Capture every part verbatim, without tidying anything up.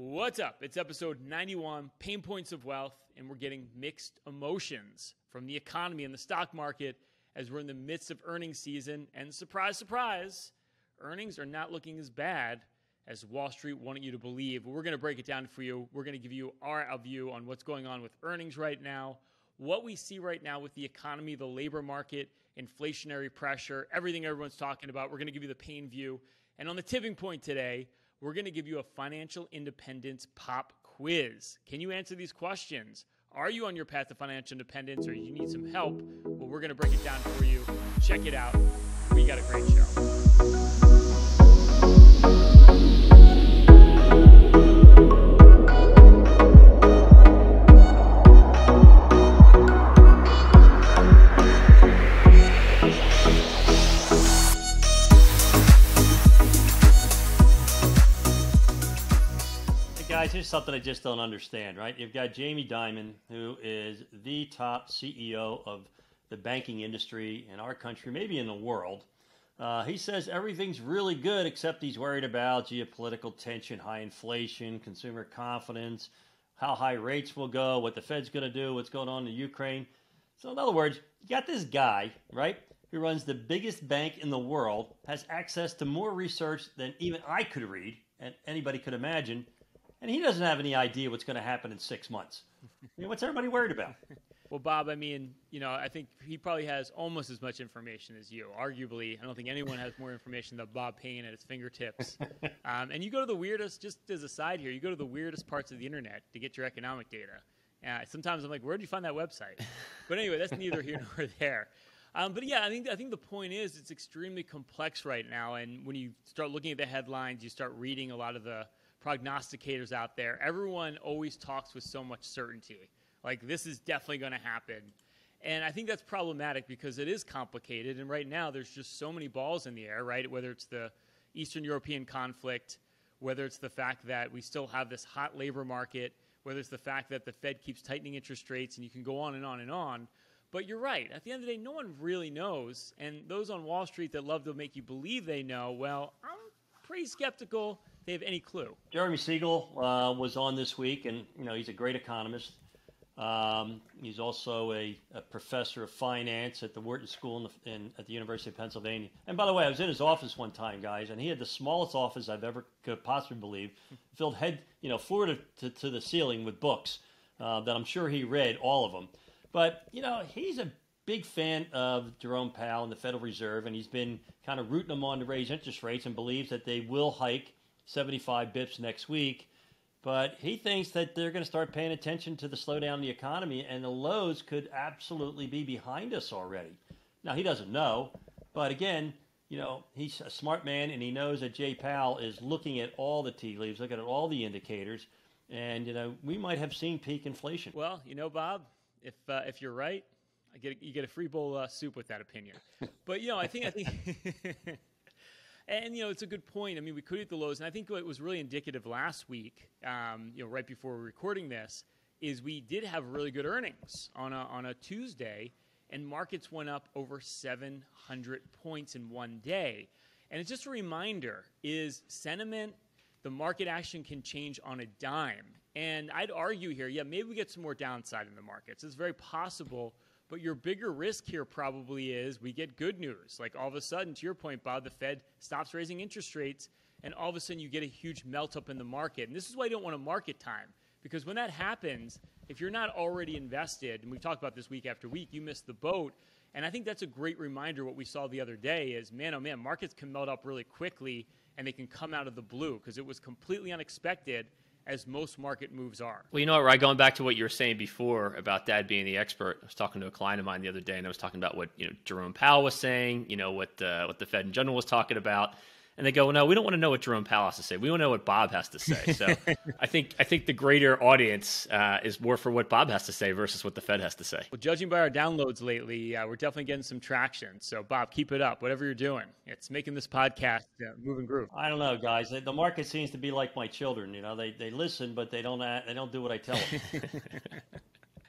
What's up? It's episode ninety-one, Payne Points of Wealth, and we're getting mixed emotions from the economy and the stock market as we're in the midst of earnings season. And surprise, surprise, earnings are not looking as bad as Wall Street wanted you to believe. We're going to break it down for you. We're going to give you our view on what's going on with earnings right now, what we see right now with the economy, the labor market, inflationary pressure, everything everyone's talking about. We're going to give you the Payne view. And on the tipping point today, we're going to give you a financial independence pop quiz. Can you answer these questions? Are you on your path to financial independence, or you need some help? Well, we're going to break it down for you. Check it out. We got a great show. Guys, here's something I just don't understand, right? You've got Jamie Dimon, who is the top C E O of the banking industry in our country, maybe in the world. Uh, he says everything's really good, except he's worried about geopolitical tension, high inflation, consumer confidence, how high rates will go, what the Fed's going to do, what's going on in Ukraine. So in other words, you got this guy, right, who runs the biggest bank in the world, has access to more research than even I could read and anybody could imagine. And he doesn't have any idea what's going to happen in six months. I mean, what's everybody worried about? Well, Bob, I mean, you know, I think he probably has almost as much information as you. Arguably, I don't think anyone has more information than Bob Payne at his fingertips. Um, and you go to the weirdest, just as a side here, you go to the weirdest parts of the internet to get your economic data. Uh, sometimes I'm like, where did you find that website? But anyway, that's neither here nor there. Um, but yeah, I think I think the point is it's extremely complex right now. And when you start looking at the headlines, you start reading a lot of the prognosticators out there. Everyone always talks with so much certainty, like this is definitely going to happen. And I think that's problematic because it is complicated. And right now there's just so many balls in the air, right? Whether it's the Eastern European conflict, whether it's the fact that we still have this hot labor market, whether it's the fact that the Fed keeps tightening interest rates, and you can go on and on and on. But you're right. At the end of the day, no one really knows. And those on Wall Street that love to make you believe they know, well, I'm pretty skeptical they have any clue. Jeremy Siegel uh, was on this week, and you know he's a great economist. Um, he's also a, a professor of finance at the Wharton School in the, in, at the University of Pennsylvania. And by the way, I was in his office one time, guys, and he had the smallest office I've ever could possibly believe, filled head, you know, floor to, to, to the ceiling with books uh, that I'm sure he read all of them. But you know, he's a big fan of Jerome Powell and the Federal Reserve, and he's been kind of rooting them on to raise interest rates, and believes that they will hike seventy-five bips next week, but he thinks that they're going to start paying attention to the slowdown in the economy, and the lows could absolutely be behind us already. Now, he doesn't know, but again, you know, he's a smart man, and he knows that Jay Powell is looking at all the tea leaves, looking at all the indicators, and, you know, we might have seen peak inflation. Well, you know, Bob, if uh, if you're right, I get a, you get a free bowl of uh, soup with that opinion. But, you know, I think I think... And, you know, it's a good point. I mean, we could hit the lows. And I think what was really indicative last week, um, you know, right before we were recording this, is we did have really good earnings on a, on a Tuesday, and markets went up over seven hundred points in one day. And it's just a reminder, is sentiment, the market action can change on a dime. And I'd argue here, yeah, maybe we get some more downside in the markets. It's very possible. But your bigger risk here probably is we get good news. Like all of a sudden, to your point, Bob, the Fed stops raising interest rates, and all of a sudden you get a huge melt up in the market. And this is why you don't want to market time, because when that happens, if you're not already invested, and we talk about this week after week, you miss the boat. And I think that's a great reminder. What we saw the other day is, man, oh man, markets can melt up really quickly, and they can come out of the blue because it was completely unexpected, as most market moves are. Well, you know what, right? Going back to what you were saying before about Dad being the expert, I was talking to a client of mine the other day, and I was talking about what, you know, Jerome Powell was saying, you know, what uh, what the Fed in general was talking about, and they go, well, no, we don't want to know what Jerome Powell has to say. We want to know what Bob has to say. So I think I think the greater audience uh, is more for what Bob has to say versus what the Fed has to say. Well, judging by our downloads lately, uh, we're definitely getting some traction. So Bob, keep it up. Whatever you're doing, it's making this podcast uh, move and groove. I don't know, guys. The market seems to be like my children. You know, they they listen, but they don't uh, they don't do what I tell them.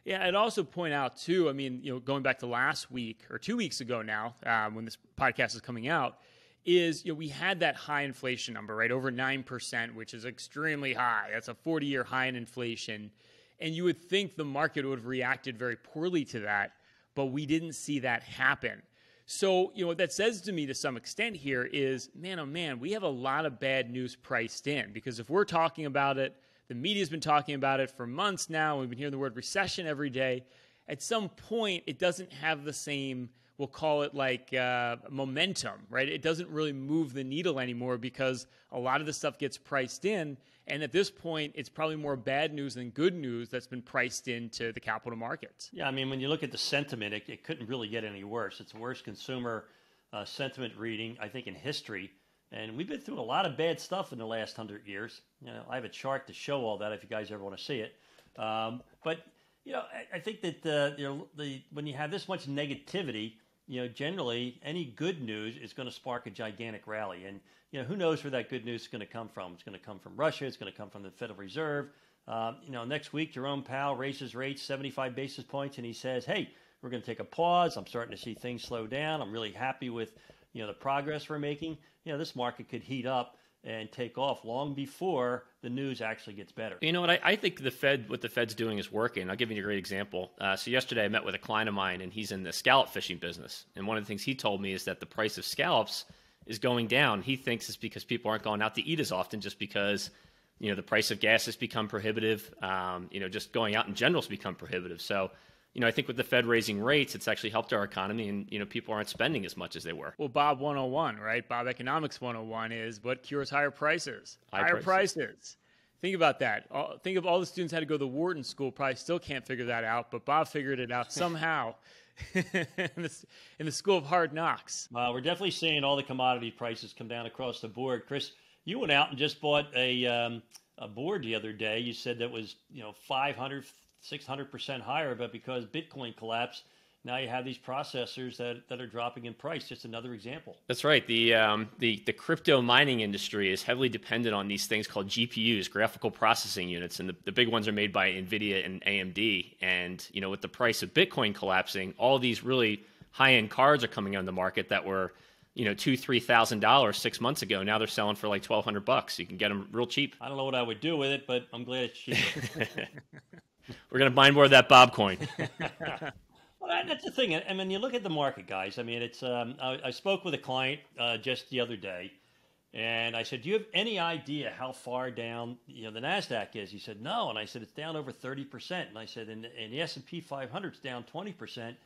Yeah, I'd also point out too, I mean, you know, going back to last week or two weeks ago now, um, when this podcast is coming out, is, you know, we had that high inflation number, right? Over nine percent, which is extremely high. That's a forty-year high in inflation. And you would think the market would have reacted very poorly to that, but we didn't see that happen. So, you know, what that says to me to some extent here is, man, oh man, we have a lot of bad news priced in, because if we're talking about it, the media's been talking about it for months now, we've been hearing the word recession every day, at some point it doesn't have the same, we'll call it like uh, momentum, right? It doesn't really move the needle anymore because a lot of the stuff gets priced in. And at this point, it's probably more bad news than good news that's been priced into the capital markets. Yeah, I mean, when you look at the sentiment, it, it couldn't really get any worse. It's the worst consumer uh, sentiment reading, I think, in history. And we've been through a lot of bad stuff in the last hundred years. You know, I have a chart to show all that if you guys ever want to see it. Um, but, you know, I, I think that uh, you know, the, when you have this much negativity, you know, generally any good news is going to spark a gigantic rally. And, you know, who knows where that good news is going to come from? It's going to come from Russia. It's going to come from the Federal Reserve. Uh, you know, next week, Jerome Powell raises rates seventy-five basis points, and he says, hey, we're going to take a pause. I'm starting to see things slow down. I'm really happy with, you know, the progress we're making. You know, this market could heat up and take off long before the news actually gets better. You know what? I, I think the Fed, what the Fed's doing is working. I'll give you a great example. Uh, so yesterday I met with a client of mine, and he's in the scallop fishing business. And one of the things he told me is that the price of scallops is going down. He thinks it's because people aren't going out to eat as often, just because, you know, the price of gas has become prohibitive. Um, you know, just going out in general has become prohibitive. So, you know, I think with the Fed raising rates, it's actually helped our economy, and, you know, people aren't spending as much as they were. Well, Bob one oh one, right? Bob Economics one oh one is what cures higher prices? High higher prices. prices. Think about that. All, think of all the students had to go to the Wharton School, probably still can't figure that out, but Bob figured it out somehow in, the, in the School of Hard Knocks. Uh, we're definitely seeing all the commodity prices come down across the board. Chris, you went out and just bought a, um, a board the other day. You said that was, you know, five hundred, six hundred percent higher, but because Bitcoin collapsed, now you have these processors that, that are dropping in price. Just another example. That's right. The, um, the, the crypto mining industry is heavily dependent on these things called G P Us, graphical processing units, and the, the big ones are made by Nvidia and A M D. And, you know, with the price of Bitcoin collapsing, all these really high-end cards are coming on the market that were, you know, two, three thousand dollars six months ago. Now they're selling for like twelve hundred bucks. You can get them real cheap. I don't know what I would do with it, but I'm glad it's cheap. We're going to mine more of that Bob coin. Well, that's the thing. I mean, you look at the market, guys. I mean, it's. Um, I, I spoke with a client uh, just the other day, and I said, "Do you have any idea how far down, you know, the NASDAQ is?" He said, "No," and I said, "It's down over thirty percent." And I said, "And, and the S and P five hundred is down twenty percent,"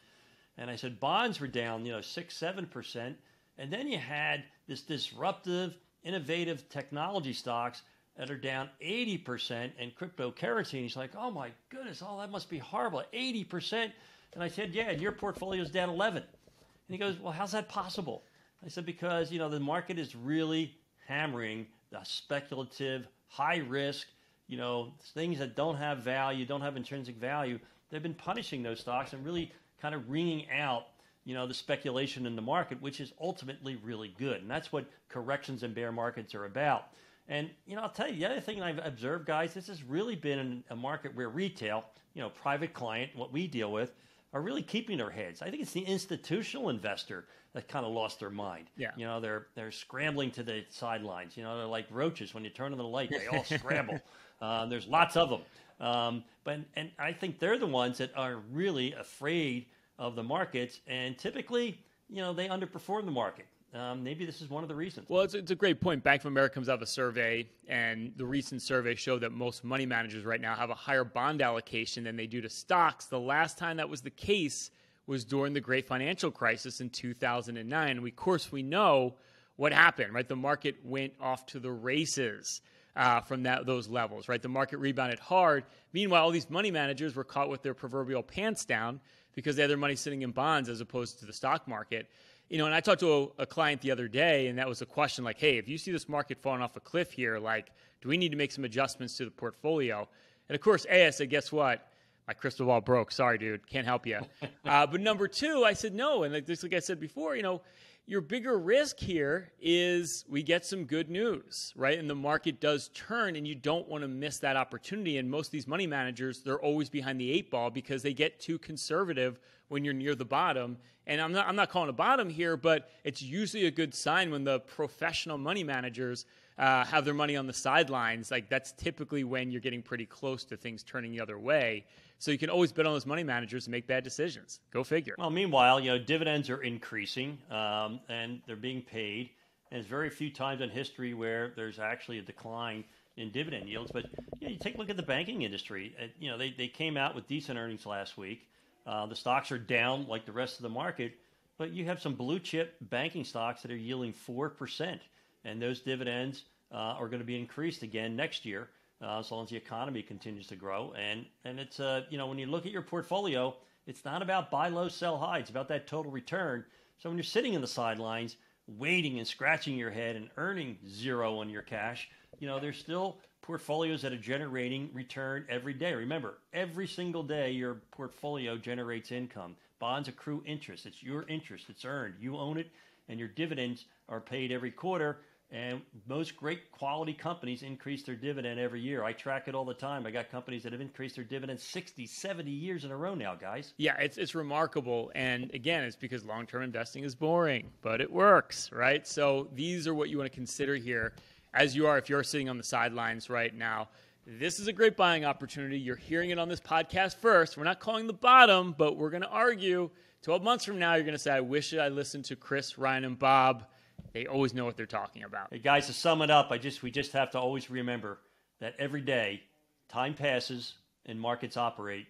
and I said, "Bonds were down, you know, six, seven percent." And then you had this disruptive, innovative technology stocks that are down eighty percent, and cryptocurrency. And he's like, oh my goodness, all oh, that must be horrible, eighty percent. And I said, yeah, and your portfolio is down eleven. And he goes, well, how's that possible? I said, because, you know, the market is really hammering the speculative, high risk, you know, things that don't have value, don't have intrinsic value. They've been punishing those stocks and really kind of wringing out, you know, the speculation in the market, which is ultimately really good. And that's what corrections and bear markets are about. And, you know, I'll tell you, the other thing I've observed, guys, this has really been a market where retail, you know, private client, what we deal with, are really keeping their heads. I think it's the institutional investor that kind of lost their mind. Yeah. You know, they're they're scrambling to the sidelines. You know, they're like roaches. When you turn on the light, they all scramble. Uh, there's lots of them. Um, but and I think they're the ones that are really afraid of the markets. And typically, you know, they underperform the market. Um, maybe this is one of the reasons. Well, it's, it's a great point. Bank of America comes out of a survey, and the recent survey showed that most money managers right now have a higher bond allocation than they do to stocks. The last time that was the case was during the great financial crisis in two thousand nine. And we, of course, we know what happened, right? The market went off to the races uh, from that, those levels, right? The market rebounded hard. Meanwhile, all these money managers were caught with their proverbial pants down because they had their money sitting in bonds as opposed to the stock market. You know, and I talked to a, a client the other day, and that was a question like, hey, if you see this market falling off a cliff here, like, do we need to make some adjustments to the portfolio? And of course, A, I said, guess what? My crystal ball broke. Sorry, dude. Can't help you. uh, but number two, I said, no. And like, just like I said before, you know, Your bigger risk here is we get some good news, right? And the market does turn, and you don't want to miss that opportunity. And most of these money managers, they're always behind the eight ball because they get too conservative when you're near the bottom. And I'm not, I'm not calling a bottom here, but it's usually a good sign when the professional money managers uh, have their money on the sidelines. Like, that's typically when you're getting pretty close to things turning the other way. So you can always bet on those money managers and make bad decisions. Go figure. Well, meanwhile, you know, dividends are increasing um, and they're being paid. And there's very few times in history where there's actually a decline in dividend yields. But you know, you take a look at the banking industry. Uh, you know, they, they came out with decent earnings last week. Uh, the stocks are down like the rest of the market. But you have some blue chip banking stocks that are yielding four percent. And those dividends uh, are going to be increased again next year. Uh, as long as the economy continues to grow. And, and it's, uh, you know, when you look at your portfolio, it's not about buy low, sell high. It's about that total return. So when you're sitting in the sidelines, waiting and scratching your head and earning zero on your cash, you know, there's still portfolios that are generating return every day. Remember, every single day your portfolio generates income. Bonds accrue interest. It's your interest. It's earned. You own it, and your dividends are paid every quarter. And most great quality companies increase their dividend every year. I track it all the time. I got companies that have increased their dividend sixty, seventy years in a row now, guys. Yeah, it's, it's remarkable. And again, it's because long-term investing is boring, but it works, right? So these are what you want to consider here as you are, if you're sitting on the sidelines right now. This is a great buying opportunity. You're hearing it on this podcast first. We're not calling the bottom, but we're going to argue twelve months from now, you're going to say, I wish I listened to Chris, Ryan, and Bob. They always know what they're talking about. Hey guys, to sum it up, I just we just have to always remember that every day, time passes and markets operate.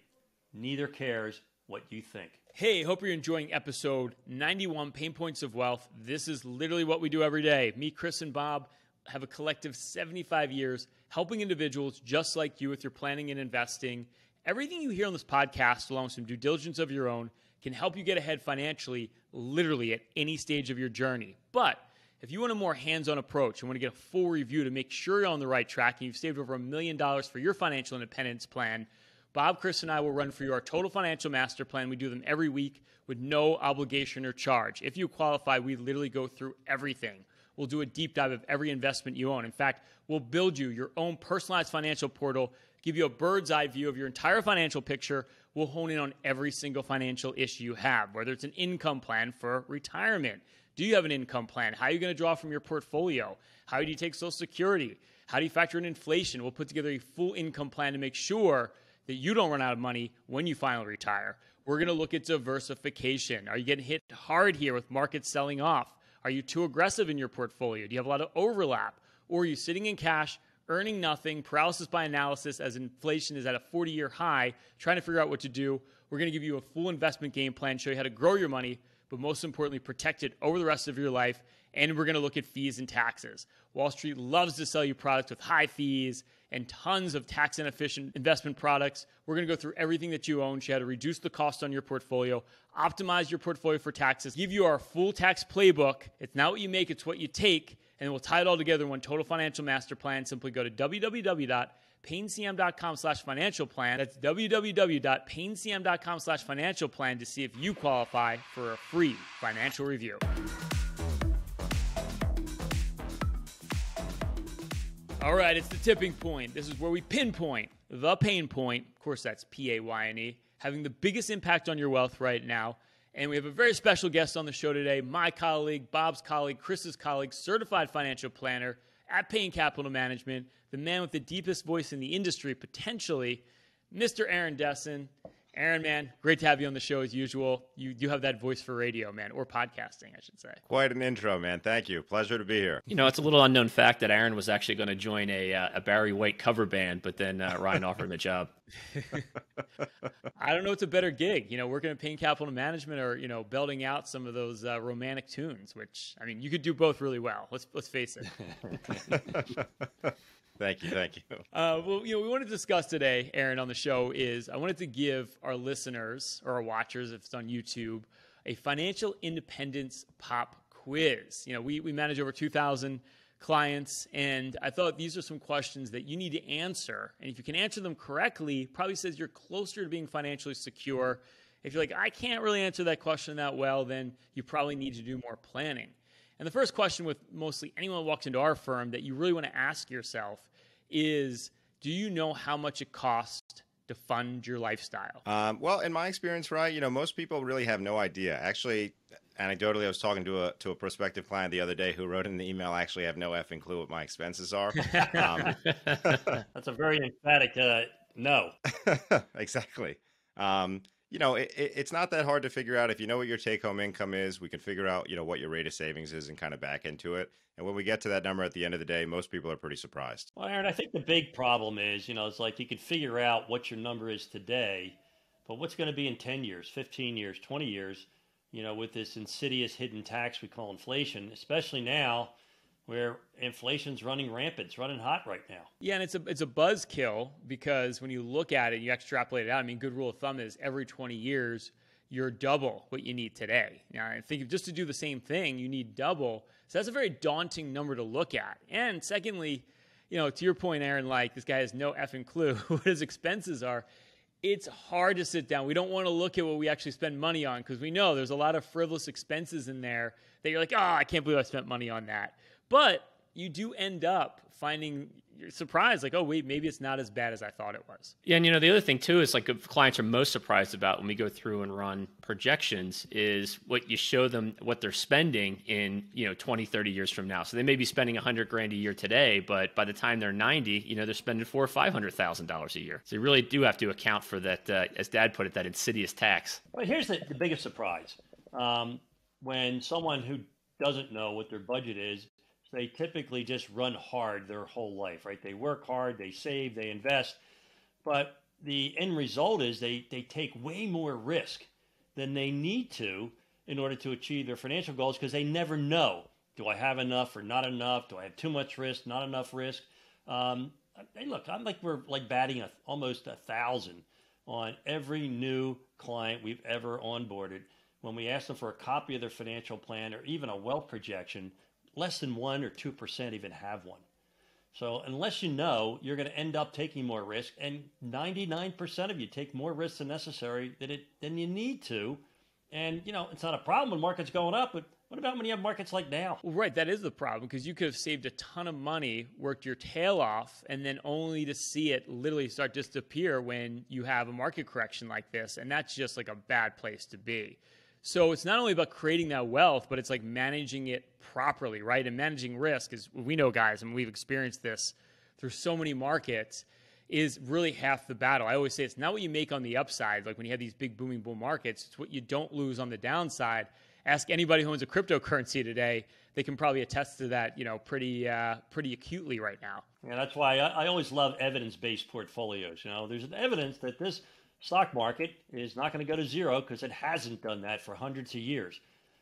Neither cares what you think. Hey, hope you're enjoying episode ninety-one, Payne Points of Wealth. This is literally what we do every day. Me, Chris, and Bob have a collective seventy-five years helping individuals just like you with your planning and investing. Everything you hear on this podcast, along with some due diligence of your own, can help you get ahead financially, literally at any stage of your journey. But if you want a more hands-on approach and want to get a full review to make sure you're on the right track and you've saved over a million dollars for your financial independence plan, Bob, Chris, and I will run for you our Total Financial Master Plan. We do them every week with no obligation or charge. If you qualify, we literally go through everything. We'll do a deep dive of every investment you own. In fact, we'll build you your own personalized financial portal, give you a bird's eye view of your entire financial picture. We'll hone in on every single financial issue you have, whether it's an income plan for retirement. Do you have an income plan? How are you going to draw from your portfolio? How do you take Social Security? How do you factor in inflation? We'll put together a full income plan to make sure that you don't run out of money when you finally retire. We're going to look at diversification. Are you getting hit hard here with markets selling off? Are you too aggressive in your portfolio? Do you have a lot of overlap? Or are you sitting in cash, earning nothing, paralysis by analysis as inflation is at a forty-year high, trying to figure out what to do? We're going to give you a full investment game plan, show you how to grow your money, but most importantly, protect it over the rest of your life. And we're going to look at fees and taxes. Wall Street loves to sell you products with high fees and tons of tax inefficient investment products. We're going to go through everything that you own, show you how to reduce the cost on your portfolio, optimize your portfolio for taxes, give you our full tax playbook. It's not what you make, it's what you take. And we'll tie it all together in one Total Financial Master Plan. Simply go to w w w dot payne c m dot com slash financial plan. That's w w w dot payne c m dot com slash financial plan to see if you qualify for a free financial review. All right, it's the tipping point. This is where we pinpoint the pain point. Of course, that's P A Y N E, having the biggest impact on your wealth right now. And we have a very special guest on the show today, my colleague, Bob's colleague, Chris's colleague, certified financial planner at Payne Capital Management, the man with the deepest voice in the industry, potentially, Mister Aaron Dessen. Aaron, man, great to have you on the show as usual. You do have that voice for radio, man, or podcasting, I should say. Quite an intro, man. Thank you. Pleasure to be here. You know, it's a little unknown fact that Aaron was actually going to join a, uh, a Barry White cover band, but then uh, Ryan offered him a job. I don't know what's a better gig, you know, working at Payne Capital Management or, you know, belting out some of those uh, romantic tunes, which, I mean, you could do both really well. Let's, let's face it. Thank you. Thank you. Uh, well, you know, we want to discuss today, Aaron, on the show is I wanted to give our listeners or our watchers, if it's on YouTube, a financial independence pop quiz. You know, we, we manage over two thousand clients, and I thought these are some questions that you need to answer. And if you can answer them correctly, probably says you're closer to being financially secure If you're like, I can't really answer that question that well, then you probably need to do more planning. And the first question with mostly anyone who walks into our firm that you really want to ask yourself is, do you know how much it costs to fund your lifestyle? Um, well, in my experience, right, you know, most people really have no idea. Actually, anecdotally, I was talking to a to a prospective client the other day who wrote in the email, I actually have no effing clue what my expenses are. Um, That's a very emphatic uh, no. Exactly. Um, you know, it, it, it's not that hard to figure out. If you know what your take-home income is, we can figure out, you know, what your rate of savings is and kind of back into it. And when we get to that number at the end of the day, most people are pretty surprised. Well, Aaron, I think the big problem is, you know, it's like you can figure out what your number is today, but what's going to be in ten years, fifteen years, twenty years, you know, with this insidious hidden tax we call inflation, especially now where inflation's running rampant. It's running hot right now. Yeah, and it's a it's a buzzkill because when you look at it, you extrapolate it out. I mean, good rule of thumb is every twenty years, you're double what you need today. Now, I think just to do the same thing, you need double. So that's a very daunting number to look at. And secondly, you know, to your point, Aaron, like this guy has no effing clue what his expenses are. It's hard to sit down. We don't want to look at what we actually spend money on because we know there's a lot of frivolous expenses in there that you're like, oh, I can't believe I spent money on that. But you do end up finding you're surprised, like, oh, wait, maybe it's not as bad as I thought it was. Yeah, and you know, the other thing too is like clients are most surprised about when we go through and run projections is what you show them what they're spending in, you know, twenty, thirty years from now. So they may be spending a hundred grand a year today, but by the time they're ninety, you know, they're spending four or five hundred thousand dollars a year. So you really do have to account for that, uh, as Dad put it, that insidious tax. Well, here's the, the biggest surprise. Um, when someone who doesn't know what their budget is, they typically just run hard their whole life, right? They work hard, they save, they invest, but the end result is they, they take way more risk than they need to in order to achieve their financial goals because they never know, do I have enough or not enough? Do I have too much risk, not enough risk? Um, hey, look, I'm like, we're like batting a, almost a thousand on every new client we've ever onboarded. When we ask them for a copy of their financial plan or even a wealth projection, less than one or two percent even have one. So unless you know, you're going to end up taking more risk, and ninety-nine percent of you take more risk than necessary than it than you need to. And you know, it's not a problem when markets going up, but what about when you have markets like now? Well, right, that is the problem because you could have saved a ton of money, worked your tail off, and then only to see it literally start to disappear when you have a market correction like this, and that's just like a bad place to be. So it's not only about creating that wealth, but it's like managing it properly, right? And managing risk is, we know guys, and we've experienced this through so many markets, is really half the battle. I always say it's not what you make on the upside. Like when you have these big booming bull markets, it's what you don't lose on the downside. Ask anybody who owns a cryptocurrency today, they can probably attest to that, you know, pretty, uh, pretty acutely right now. Yeah, that's why I, I always love evidence-based portfolios. You know, there's evidence that this stock market is not going to go to zero because it hasn't done that for hundreds of years.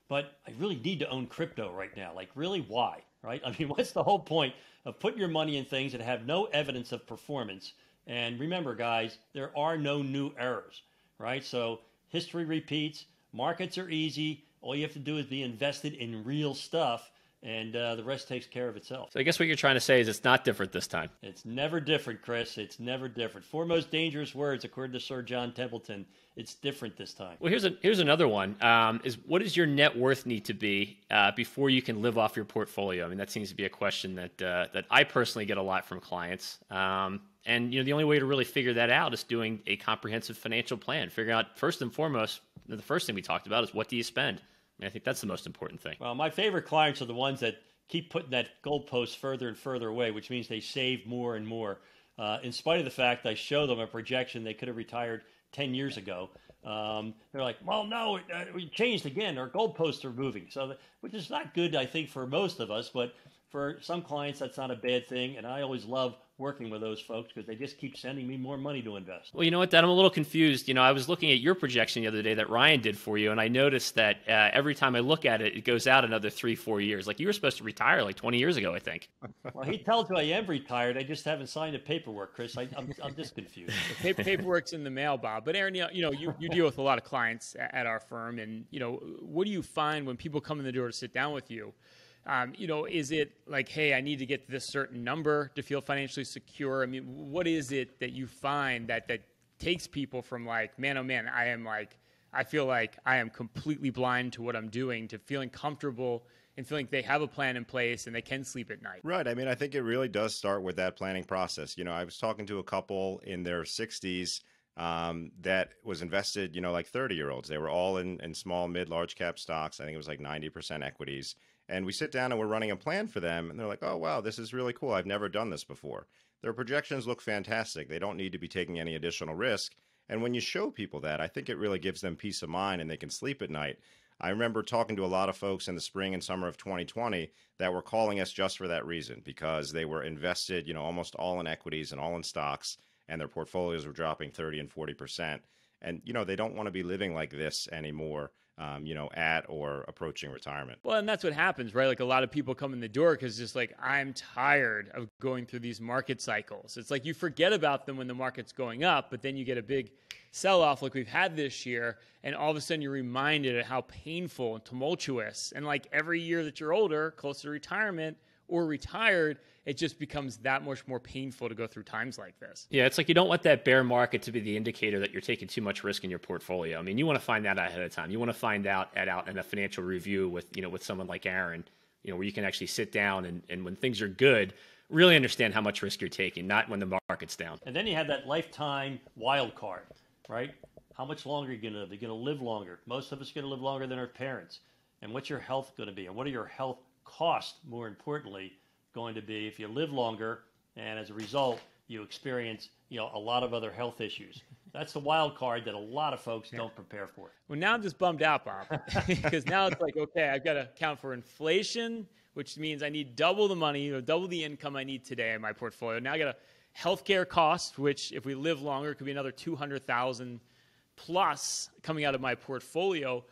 But I really need to own crypto right now. Like, really, why? Right? I mean, what's the whole point of putting your money in things that have no evidence of performance? And remember, guys, there are no new errors, right? So history repeats. Markets are easy. All you have to do is be invested in real stuff, and uh, the rest takes care of itself. So I guess what you're trying to say is it's not different this time. It's never different, Chris. It's never different. Four most dangerous words, according to Sir John Templeton. It's different this time. Well, here's a, here's another one. Um, is what does your net worth need to be uh, before you can live off your portfolio? I mean, that seems to be a question that uh, that I personally get a lot from clients. Um, and you know, the only way to really figure that out is doing a comprehensive financial plan. Figuring out first and foremost, the first thing we talked about is what do you spend. I think that's the most important thing. Well, my favorite clients are the ones that keep putting that goalpost further and further away, which means they save more and more. Uh, in spite of the fact I show them a projection they could have retired ten years ago. Um, they're like, well, no, it, uh, we changed again. Our goalposts are moving. So, that, which is not good, I think, for most of us. But for some clients, that's not a bad thing. And I always love working with those folks because they just keep sending me more money to invest. Well, you know what, Dad, I'm a little confused. You know, I was looking at your projection the other day that Ryan did for you, and I noticed that uh, every time I look at it, it goes out another three, four years. Like you were supposed to retire like twenty years ago, I think. Well, he tells you I am retired. I just haven't signed the paperwork, Chris. I, I'm, I'm just confused. Paperwork's in the mail, Bob. But Aaron, you know, you, know you, you deal with a lot of clients at our firm, and you know, what do you find when people come in the door to sit down with you? Um, you know, is it like, hey, I need to get to this certain number to feel financially secure? I mean, what is it that you find that that takes people from like, man, oh man, I am like, I feel like I am completely blind to what I'm doing, to feeling comfortable and feeling they have a plan in place and they can sleep at night. Right. I mean, I think it really does start with that planning process. You know, I was talking to a couple in their sixties um, that was invested, you know, like thirty year olds. They were all in, in small, mid, large cap stocks. I think it was like ninety percent equities. And we sit down and we're running a plan for them. And they're like, oh, wow, this is really cool. I've never done this before. Their projections look fantastic. They don't need to be taking any additional risk. And when you show people that, I think it really gives them peace of mind and they can sleep at night. I remember talking to a lot of folks in the spring and summer of twenty twenty that were calling us just for that reason, because they were invested, you know, almost all in equities and all in stocks, and their portfolios were dropping thirty and forty percent. And, you know, they don't want to be living like this anymore, um, you know, at or approaching retirement. Well, and that's what happens, right? Like a lot of people come in the door because just like, I'm tired of going through these market cycles. It's like you forget about them when the market's going up, but then you get a big sell-off like we've had this year, and all of a sudden you're reminded of how painful and tumultuous, and like every year that you're older, closer to retirement or retired, it just becomes that much more painful to go through times like this. Yeah, it's like you don't want that bear market to be the indicator that you're taking too much risk in your portfolio. I mean, you want to find that out ahead of time. You want to find out at out in a financial review with, you know, with someone like Aaron, you know, where you can actually sit down and, and when things are good, really understand how much risk you're taking, not when the market's down. And then you have that lifetime wild card. Right? How much longer are you going to live? You're going to live longer. Most of us are going to live longer than our parents. And what's your health going to be? And what are your health costs, more importantly, going to be if you live longer? And as a result, you experience, you know, a lot of other health issues. That's the wild card that a lot of folks yeah. don't prepare for. Well, now I'm just bummed out, Bob, because now it's like, okay, I've got to account for inflation, which means I need double the money, or double the income I need today in my portfolio. Now I got to healthcare costs, which if we live longer, could be another two hundred thousand plus coming out of my portfolio.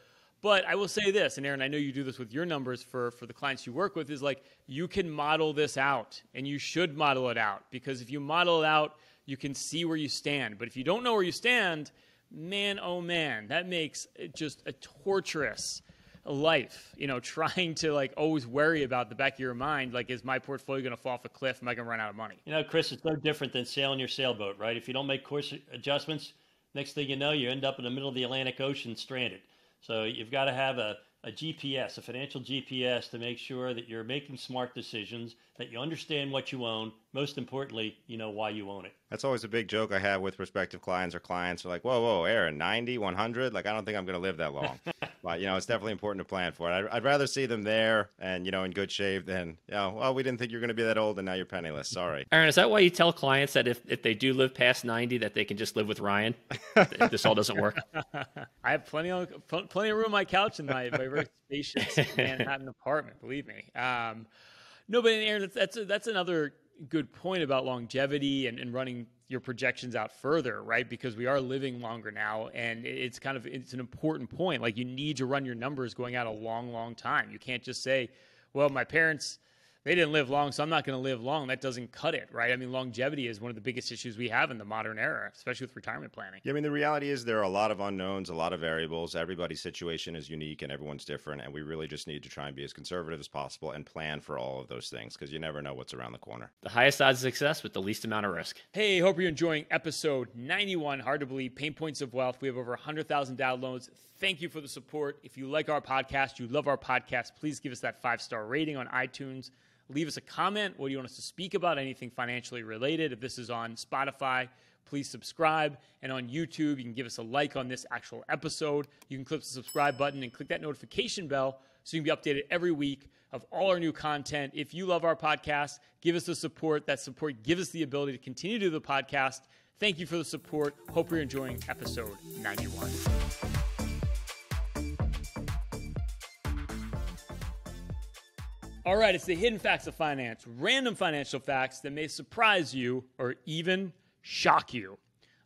But I will say this, and Aaron, I know you do this with your numbers for, for the clients you work with, is like you can model this out, and you should model it out, because if you model it out, you can see where you stand. But if you don't know where you stand, man, oh man, that makes it just a torturous life, you know, trying to like always worry about the back of your mind, like, is my portfolio going to fall off a cliff? Am I going to run out of money? You know, Chris, it's no different than sailing your sailboat, right? If you don't make course adjustments, next thing you know, you end up in the middle of the Atlantic Ocean stranded. So you've got to have a, a G P S, a financial G P S, to make sure that you're making smart decisions, that you understand what you own. Most importantly, you know why you own it. That's always a big joke I have with prospective clients, or clients are like, whoa, whoa, Aaron, ninety, one hundred? Like, I don't think I'm going to live that long. But, you know, it's definitely important to plan for it. I'd, I'd rather see them there and, you know, in good shape than, you know, well, we didn't think you were going to be that old and now you're penniless. Sorry. Aaron, is that why you tell clients that if, if they do live past ninety, that they can just live with Ryan? If this all doesn't work? I have plenty of, plenty of room on my couch in my, my very spacious Manhattan apartment, believe me. Um, no, but Aaron, that's, that's, a, that's another good point about longevity and, and running your projections out further, right? Because we are living longer now, and it's kind of, it's an important point. Like, you need to run your numbers going out a long, long time. You can't just say, well, my parents, they didn't live long, so I'm not going to live long. That doesn't cut it, right? I mean, longevity is one of the biggest issues we have in the modern era, especially with retirement planning. Yeah, I mean, the reality is there are a lot of unknowns, a lot of variables. Everybody's situation is unique and everyone's different, and we really just need to try and be as conservative as possible and plan for all of those things, because you never know what's around the corner. The highest odds of success with the least amount of risk. Hey, hope you're enjoying episode ninety-one, Hard to Believe, Payne Points of Wealth. We have over one hundred thousand downloads. Thank you for the support. If you like our podcast, you love our podcast, please give us that five-star rating on iTunes. Leave us a comment. What do you want us to speak about? Anything financially related. If this is on Spotify, please subscribe. And on YouTube, you can give us a like on this actual episode. You can click the subscribe button and click that notification bell so you can be updated every week of all our new content. If you love our podcast, give us the support. That support gives us the ability to continue to do the podcast. Thank you for the support. Hope you're enjoying episode ninety-one. All right, it's the hidden facts of finance, random financial facts that may surprise you or even shock you.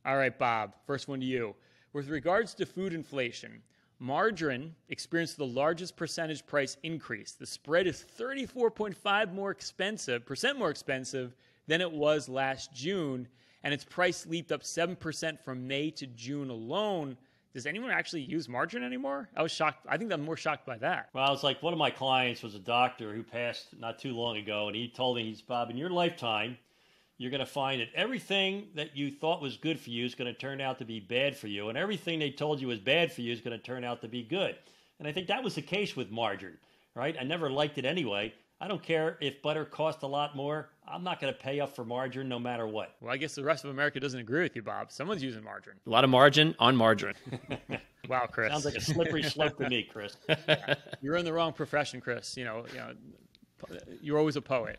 All right, Bob, first one to you. With regards to food inflation, margarine experienced the largest percentage price increase. The spread is thirty-four point five percent more expensive, percent more expensive than it was last June, and its price leaped up seven percent from May to June alone. Does anyone actually use margarine anymore? I was shocked. I think I'm more shocked by that. Well, it's like one of my clients was a doctor who passed not too long ago, and he told me, he's, Bob, in your lifetime, you're going to find that everything that you thought was good for you is going to turn out to be bad for you, and everything they told you was bad for you is going to turn out to be good. And I think that was the case with margarine, right? I never liked it anyway. I don't care if butter cost a lot more. I'm not going to pay up for margarine no matter what. Well, I guess the rest of America doesn't agree with you, Bob. Someone's using margarine. A lot of margin on margarine. Wow, Chris. Sounds like a slippery slope to me, Chris. Yeah. You're in the wrong profession, Chris. You know, you know, you're always a poet.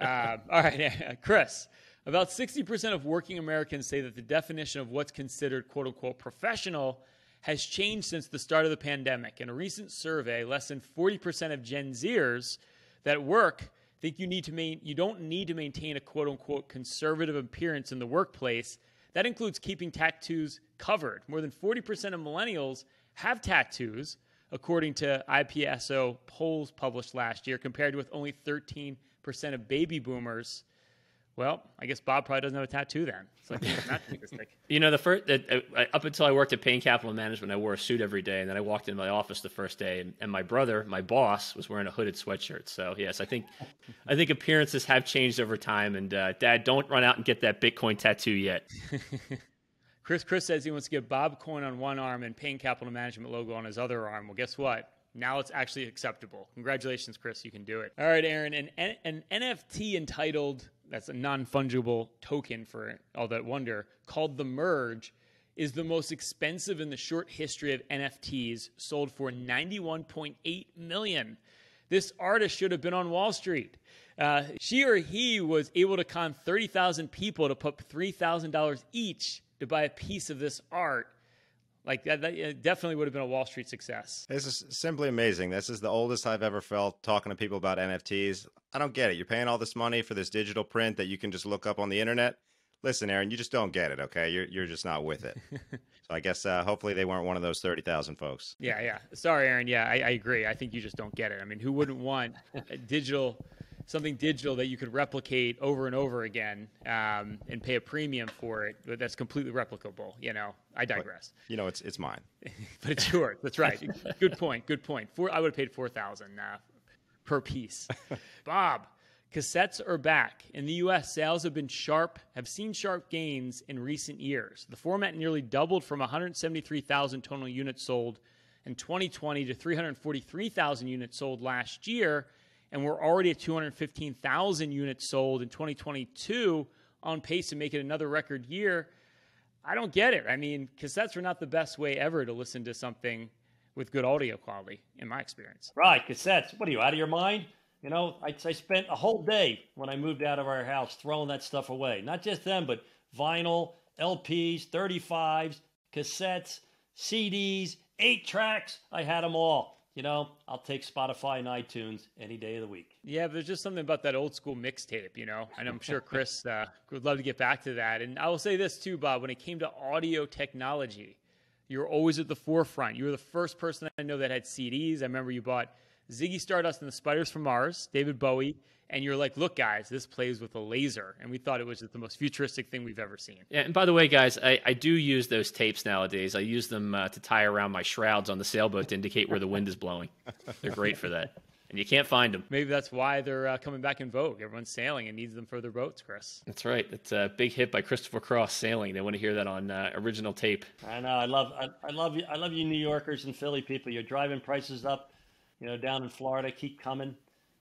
Uh, all right, Chris. About sixty percent of working Americans say that the definition of what's considered quote-unquote professional has changed since the start of the pandemic. In a recent survey, less than forty percent of Gen Zers that work think you need to main, you don't need to maintain a quote-unquote conservative appearance in the workplace. That includes keeping tattoos covered. More than forty percent of millennials have tattoos, according to I P S O polls published last year, compared with only thirteen percent of baby boomers. Well, I guess Bob probably doesn't have a tattoo then. So it's not realistic. You know, the first uh, up until I worked at Payne Capital Management, I wore a suit every day, and then I walked into my office the first day, and, and my brother, my boss, was wearing a hooded sweatshirt. So yes, I think, I think appearances have changed over time. And uh, Dad, don't run out and get that Bitcoin tattoo yet. Chris, Chris says he wants to get Bob Coin on one arm and Payne Capital Management logo on his other arm. Well, guess what? Now it's actually acceptable. Congratulations, Chris. You can do it. All right, Aaron. An an N F T entitled, that's a non-fungible token for all that wonder, called The Merge, is the most expensive in the short history of N F Ts, sold for ninety-one point eight million dollars. This artist should have been on Wall Street. Uh, she or he was able to con thirty thousand people to put three thousand dollars each to buy a piece of this art. Like that, that definitely would have been a Wall Street success. This is simply amazing. This is the oldest I've ever felt talking to people about N F Ts. I don't get it. You're paying all this money for this digital print that you can just look up on the internet. Listen, Aaron, you just don't get it, okay? You're, you're just not with it. So I guess uh, hopefully they weren't one of those thirty thousand folks. Yeah, yeah. Sorry, Aaron. Yeah, I, I agree. I think you just don't get it. I mean, who wouldn't want a digital, something digital that you could replicate over and over again um, and pay a premium for it, but that's completely replicable. You know, I digress. But, you know, it's, it's mine. But it's yours. That's right. Good point. Good point. Four, I would have paid four thousand uh, per piece. Bob, cassettes are back. In the U S, sales have been sharp, have seen sharp gains in recent years. The format nearly doubled from one hundred seventy-three thousand total units sold in twenty twenty to three hundred forty-three thousand units sold last year. And we're already at two hundred fifteen thousand units sold in twenty twenty-two, on pace to make it another record year. I don't get it. I mean, cassettes are not the best way ever to listen to something with good audio quality, in my experience. Right, cassettes. What are you, out of your mind? You know, I, I spent a whole day when I moved out of our house throwing that stuff away. Not just them, but vinyl, L Ps, thirty-fives, cassettes, C Ds, eight tracks. I had them all. You know, I'll take Spotify and iTunes any day of the week. Yeah, but there's just something about that old school mixtape, you know, and I'm sure Chris uh, would love to get back to that. And I will say this too, Bob, when it came to audio technology, you're always at the forefront. You were the first person I know that had C Ds. I remember you bought Ziggy Stardust and the Spiders from Mars, David Bowie, and you're like, look, guys, this plays with a laser. And we thought it was the most futuristic thing we've ever seen. Yeah, and by the way, guys, I, I do use those tapes nowadays. I use them uh, to tie around my shrouds on the sailboat to indicate where the wind is blowing. They're great for that. And you can't find them. Maybe that's why they're uh, coming back in vogue. Everyone's sailing and needs them for their boats, Chris. That's right. It's a big hit by Christopher Cross, Sailing. They want to hear that on uh, original tape. I know. I love, I, I love you. I love you New Yorkers and Philly people. You're driving prices up. You know, down in Florida, keep coming.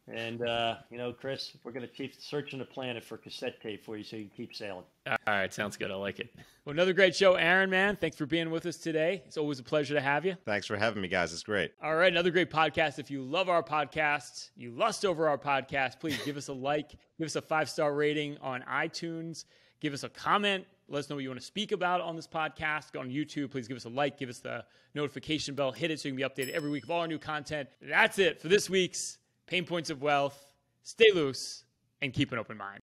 And, uh, you know, Chris, we're going to keep searching the planet for cassette tape for you so you can keep sailing. All right. Sounds good. I like it. Well, another great show, Aaron, man. Thanks for being with us today. It's always a pleasure to have you. Thanks for having me, guys. It's great. All right. Another great podcast. If you love our podcasts, you lust over our podcast, please give us a like, give us a five-star rating on iTunes, give us a comment. Let us know what you want to speak about on this podcast. Go on YouTube. Please give us a like. Give us the notification bell. Hit it so you can be updated every week of all our new content. That's it for this week's Payne Points of Wealth. Stay loose and keep an open mind.